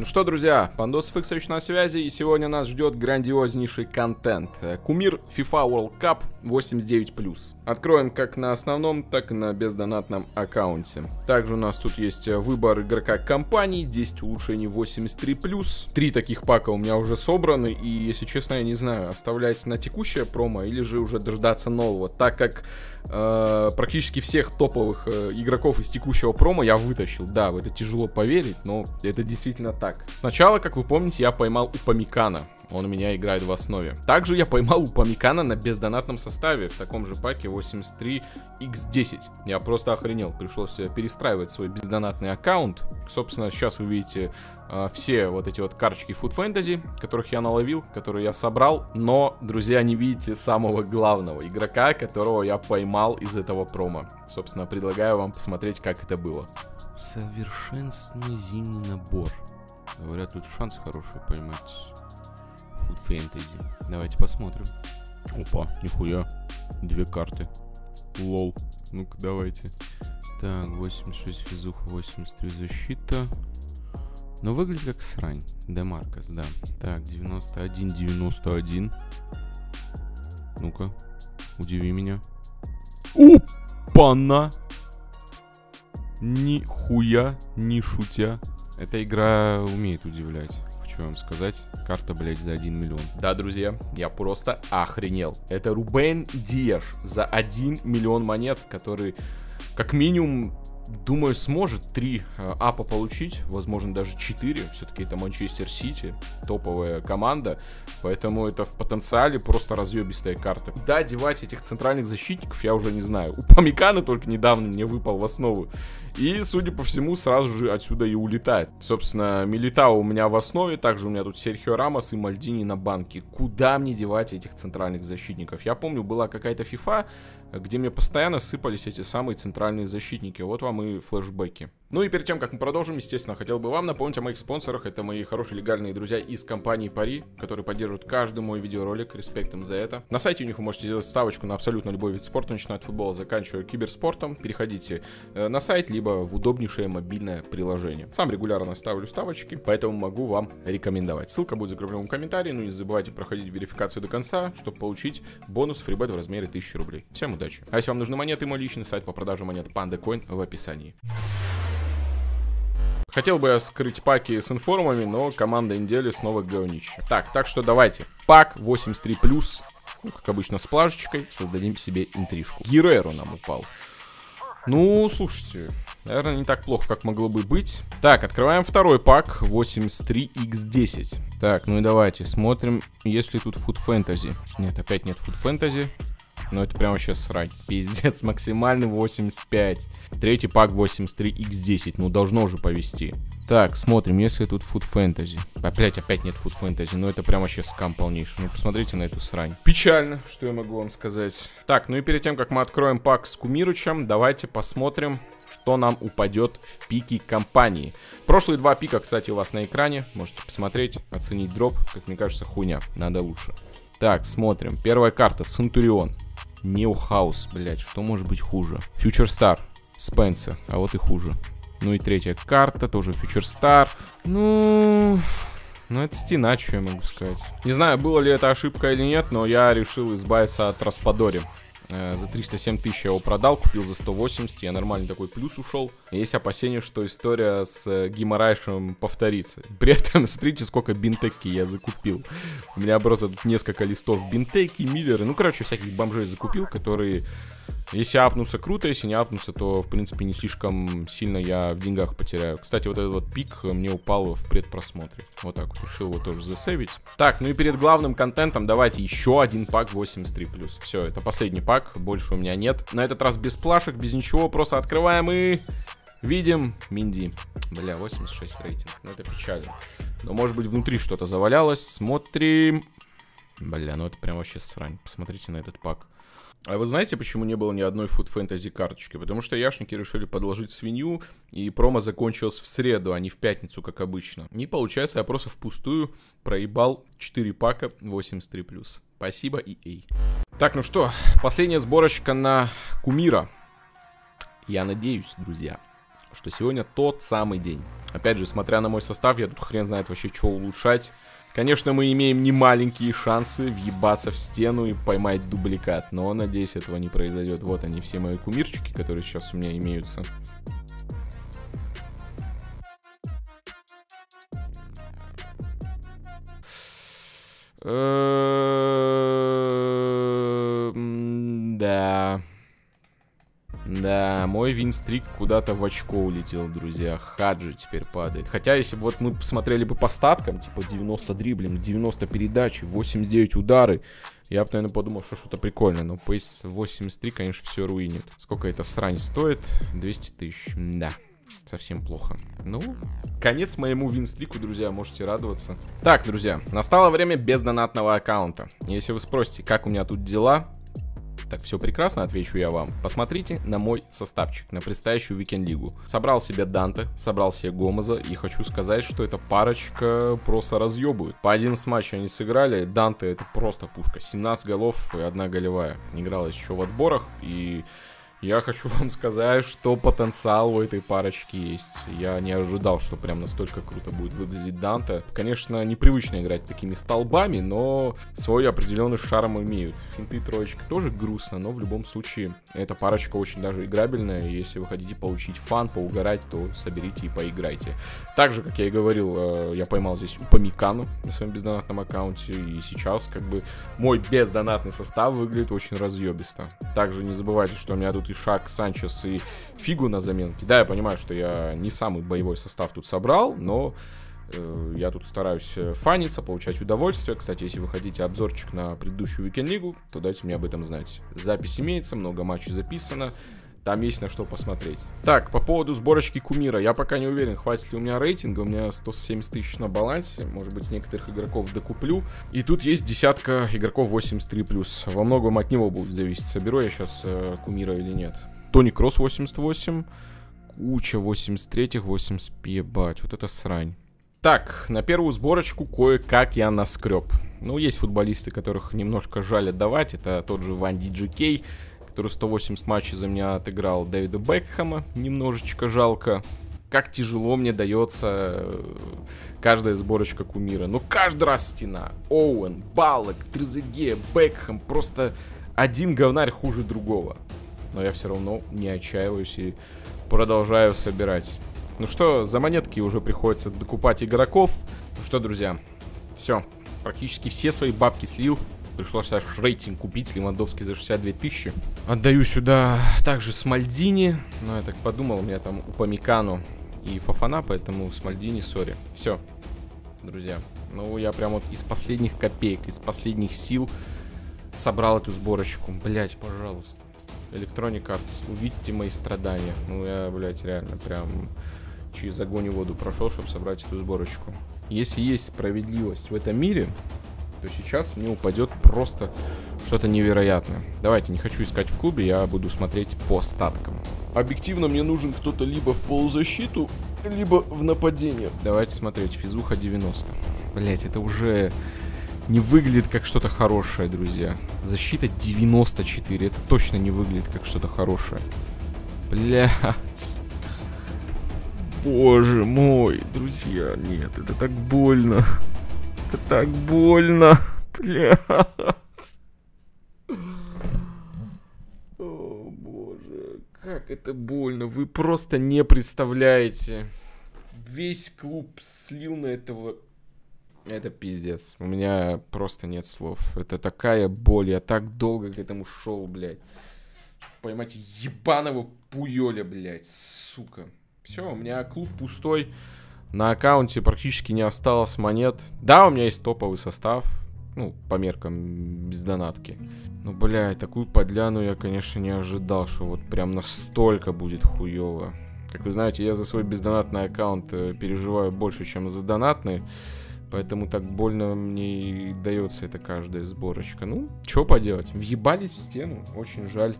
Ну что, друзья, Pandos FX на связи, и сегодня нас ждет грандиознейший контент. Кумир FIFA World Cup 89+. Откроем как на основном, так и на бездонатном аккаунте. Также у нас тут есть выбор игрока компании, 10 улучшений 83+. 3 таких пака у меня уже собраны, и, если честно, я не знаю, оставлять на текущее промо или же уже дождаться нового, так как практически всех топовых игроков из текущего промо я вытащил. Да, в это тяжело поверить, но это действительно так. Сначала, как вы помните, я поймал Упамекано. Он у меня играет в основе. Также я поймал Упамекано на бездонатном составе. В таком же паке 83x10. Я просто охренел. Пришлось перестраивать свой бездонатный аккаунт. Собственно, сейчас вы видите все вот эти вот карточки Food Fantasy, которых я наловил, которые я собрал. Но, друзья, не видите самого главного игрока, которого я поймал из этого промо. Собственно, предлагаю вам посмотреть, как это было. Совершенный зимний набор. Говорят, тут шанс хороший поймать Food Fantasy. Давайте посмотрим. Опа, нихуя. 2 карты. Лол. Ну-ка, давайте. Так, 86 физуха, 83 защита. Но выглядит как срань. Демаркос, да. Так, 91, 91. Ну-ка, удиви меня. Опа-на! Нихуя, не шутя. Эта игра умеет удивлять. Хочу вам сказать, карта, блядь, за 1 миллион. Да, друзья, я просто охренел. Это Рубен Диаш за 1 миллион монет, который, как минимум, думаю, сможет 3 апа получить. Возможно, даже 4. Все-таки это Манчестер Сити, топовая команда. Поэтому это в потенциале просто разъебистая карта. Куда девать этих центральных защитников, я уже не знаю. Упамекано только недавно мне выпал в основу. И, судя по всему, сразу же отсюда и улетает. Собственно, Милита у меня в основе. Также у меня тут Серхио Рамос и Мальдини на банке. Куда мне девать этих центральных защитников? Я помню, была какая-то FIFA, где мне постоянно сыпались эти самые центральные защитники. Вот вам и флешбеки. Ну и перед тем, как мы продолжим, естественно, хотел бы вам напомнить о моих спонсорах. Это мои хорошие легальные друзья из компании Пари, которые поддерживают каждый мой видеоролик. Респект им за это. На сайте у них вы можете сделать ставочку на абсолютно любой вид спорта, начиная от футбола, заканчивая киберспортом. Переходите на сайт, либо в удобнейшее мобильное приложение. Сам регулярно ставлю ставочки, поэтому могу вам рекомендовать. Ссылка будет закреплена в комментарии. Ну и не забывайте проходить верификацию до конца, чтобы получить бонус фрибет в размере 1000 рублей. Всем удачи. А если вам нужны монеты, мой личный сайт по продаже монет PandaCoin в описании. Хотел бы я скрыть паки с информами, но команда недели снова говнище. Так что давайте. Пак 83+, ну, как обычно, с плашечкой, создадим себе интрижку. Герреру нам упал. Ну, слушайте, наверное, не так плохо, как могло бы быть. Так, открываем второй пак 83x10. Так, ну и давайте смотрим, есть ли тут Food Fantasy. Нет, опять нет Food Fantasy. Но это прям вообще срань. Пиздец, максимальный 85. Третий пак 83x10. Ну, должно уже повезти. Так, смотрим, если тут Food Fantasy. Опять нет Food Fantasy. Но это прям вообще скам полнейший. Ну, посмотрите на эту срань. Печально, что я могу вам сказать. Так, ну и перед тем, как мы откроем пак с Кумирычем, давайте посмотрим, что нам упадет в пике компании. Прошлые 2 пика, кстати, у вас на экране. Можете посмотреть, оценить дроп. Как мне кажется, хуйня. Надо лучше. Так, смотрим. Первая карта. Центурион. Неухаус, блять, что может быть хуже? Фьючер Стар, Спенсер, а вот и хуже. Ну и третья карта, тоже Фьючер Стар. Ну, это стена, что я могу сказать. Не знаю, была ли это ошибка или нет, но я решил избавиться от Распадори. За 307 тысяч я его продал, купил за 180, я нормально такой плюс ушел. Есть опасение, что история с Гиморрайшем повторится. При этом, смотрите, сколько бинтеки я закупил. У меня просто тут несколько листов бинтеки, миллеры, ну, короче, всяких бомжей закупил, которые, если апнутся, круто, если не апнутся, то, в принципе, не слишком сильно я в деньгах потеряю. Кстати, вот этот вот пик мне упал в предпросмотре. Вот так вот, решил его тоже засейвить. Так, ну и перед главным контентом давайте еще один пак 83+. Все, это последний пак. Больше у меня нет. На этот раз без плашек, без ничего. Просто открываем и видим Минди. Бля, 86 рейтинг. Ну, это печально. Но, может быть, внутри что-то завалялось. Смотрим. Бля, ну это прям вообще срань. Посмотрите на этот пак. А вы знаете, почему не было ни одной Food Fantasy карточки? Потому что яшники решили подложить свинью, и промо закончилось в среду, а не в пятницу, как обычно. И получается, я просто впустую проебал 4 пака 83+. Спасибо, EA. Так, ну что, последняя сборочка на кумира. Я надеюсь, друзья, что сегодня тот самый день. Опять же, смотря на мой состав, я тут хрен знает вообще, что улучшать. Конечно, мы имеем немаленькие шансы въебаться в стену и поймать дубликат. Но, надеюсь, этого не произойдет. Вот они, все мои кумирчики, которые сейчас у меня имеются. Да. Да, мой винстрик куда-то в очко улетел, друзья. Хаджи теперь падает. Хотя, если бы вот мы посмотрели бы по статкам, типа 90 дриблинг, 90 передачи, 89 удары, я бы, наверное, подумал, что что-то прикольное. Но PS 83, конечно, все руинит. Сколько эта срань стоит? 200 тысяч. Да. Совсем плохо. Ну, конец моему винстрику, друзья, можете радоваться. Так, друзья, настало время бездонатного аккаунта. Если вы спросите, как у меня тут дела, так все прекрасно, отвечу я вам. Посмотрите на мой составчик, на предстоящую Weekend-лигу. Собрал себе Данте, собрал себе Гомаза, и хочу сказать, что эта парочка просто разъебывает. По 11 матчей они сыграли, Данте это просто пушка. 17 голов и 1 голевая. Игралась еще в отборах, и... я хочу вам сказать, что потенциал у этой парочки есть. Я не ожидал, что прям настолько круто будет выглядеть Данте. Конечно, непривычно играть такими столбами, но свой определенный шарм имеют. Финты троечка тоже грустно, но в любом случае эта парочка очень даже играбельная. Если вы хотите получить фан, поугарать, то соберите и поиграйте. Также, как я и говорил, я поймал здесь Упамекану на своем бездонатном аккаунте. И сейчас как бы мой бездонатный состав выглядит очень разъебисто. Также не забывайте, что у меня тут и Шак, Санчес и Фигу на заменке. Да, я понимаю, что я не самый боевой состав тут собрал, но я тут стараюсь фаниться, получать удовольствие. Кстати, если вы хотите обзорчик на предыдущую Weekend-лигу, то дайте мне об этом знать. Запись имеется, много матчей записано. Там есть на что посмотреть. Так, по поводу сборочки кумира. Я пока не уверен, хватит ли у меня рейтинга. У меня 170 тысяч на балансе. Может быть, некоторых игроков докуплю. И тут есть десятка игроков 83+. Во многом от него будет зависеть, соберу я сейчас кумира или нет. Тони Кросс 88. Куча 83-х, 85. Ебать, вот это срань. Так, на первую сборочку кое-как я наскреб. Ну, есть футболисты, которых немножко жаль отдавать. Это тот же Ванди Джекей, который 180 матчей за меня отыграл. Дэвида Бэкхэма немножечко жалко. Как тяжело мне дается каждая сборочка кумира. Но каждый раз стена. Оуэн, Балек, Трезаге, Бэкхэм. Просто один говнарь хуже другого. Но я все равно не отчаиваюсь и продолжаю собирать. Ну что, за монетки уже приходится докупать игроков. Ну что, друзья, все. Практически все свои бабки слил. Пришлось аж рейтинг купить, Левандовский за 62 тысячи. Отдаю сюда также с Мальдини. Ну, я так подумал, у меня там Упамекано и Фафана, поэтому с Мальдини, сори. Все, друзья. Ну, я прям вот из последних копеек, из последних сил собрал эту сборочку. Блять, пожалуйста. Electronic Arts, увидьте мои страдания. Ну, я, блять, реально прям через огонь и воду прошел, чтобы собрать эту сборочку. Если есть справедливость в этом мире, то сейчас мне упадет просто что-то невероятное. Давайте, не хочу искать в клубе, я буду смотреть по статкам. Объективно мне нужен кто-то либо в полузащиту, либо в нападение. Давайте смотреть, физуха 90. Блять, это уже не выглядит как что-то хорошее, друзья. Защита 94, это точно не выглядит как что-то хорошее. Блять. Боже мой, друзья, нет, это так больно. Это так больно, блядь. О, боже, как это больно. Вы просто не представляете. Весь клуб слил на этого. Это пиздец. У меня просто нет слов. Это такая боль. Я так долго к этому шел, блядь. Поймайте ебаного Пуёля, блядь, сука. Все, у меня клуб пустой. На аккаунте практически не осталось монет. Да, у меня есть топовый состав. Ну, по меркам без донатки. Но, блядь, такую подляну я, конечно, не ожидал, что вот прям настолько будет хуёво. Как вы знаете, я за свой бездонатный аккаунт переживаю больше, чем за донатный. Поэтому так больно мне и дается эта каждая сборочка. Ну, что поделать? Въебались в стену, очень жаль.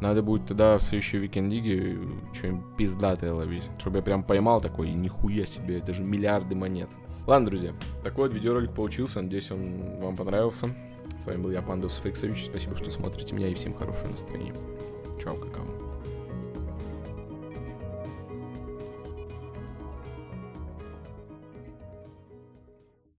Надо будет тогда в следующей Weekend-лиге что-нибудь пиздатое ловить. Чтобы я прям поймал такой, и нихуя себе, это же миллиарды монет. Ладно, друзья, такой вот видеоролик получился, надеюсь, он вам понравился. С вами был я, Pandos FX, спасибо, что смотрите меня, и всем хорошего настроения. Чао, какао.